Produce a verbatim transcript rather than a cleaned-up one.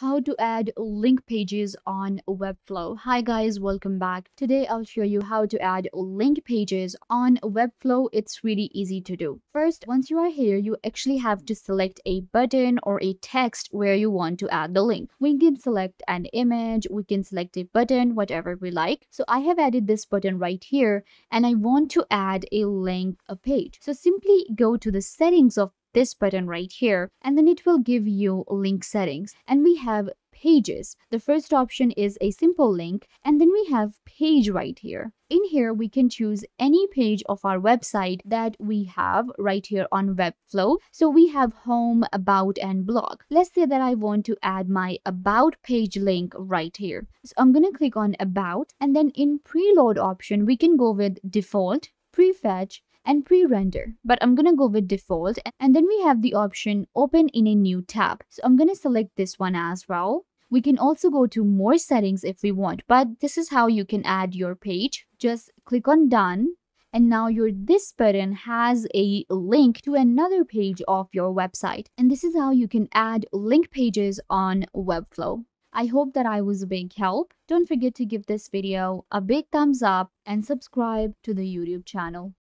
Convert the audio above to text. How to add link pages on Webflow. Hi guys, welcome back. Today I'll show you how to add link pages on Webflow. It's really easy to do. First, once you are here, you actually have to select a button or a text where you want to add the link. We can select an image, we can select a button, whatever we like. So I have added this button right here and I want to add a link a page. So simply go to the settings of this button right here, and then it will give you link settings, and we have pages. The first option is a simple link, and then we have page right here. In here, we can choose any page of our website that we have right here on Webflow. So we have home, about, and blog. Let's say that I want to add my about page link right here. So I'm gonna click on about, and then in preload option, we can go with default, prefetch, and pre-render, but I'm gonna go with default. And then we have the option open in a new tab, so I'm gonna select this one as well. We can also go to more settings if we want, but this is how you can add your page. Just click on done, and now your this button has a link to another page of your website. And this is how you can add link pages on Webflow. I hope that I was a big help. Don't forget to give this video a big thumbs up and subscribe to the YouTube channel.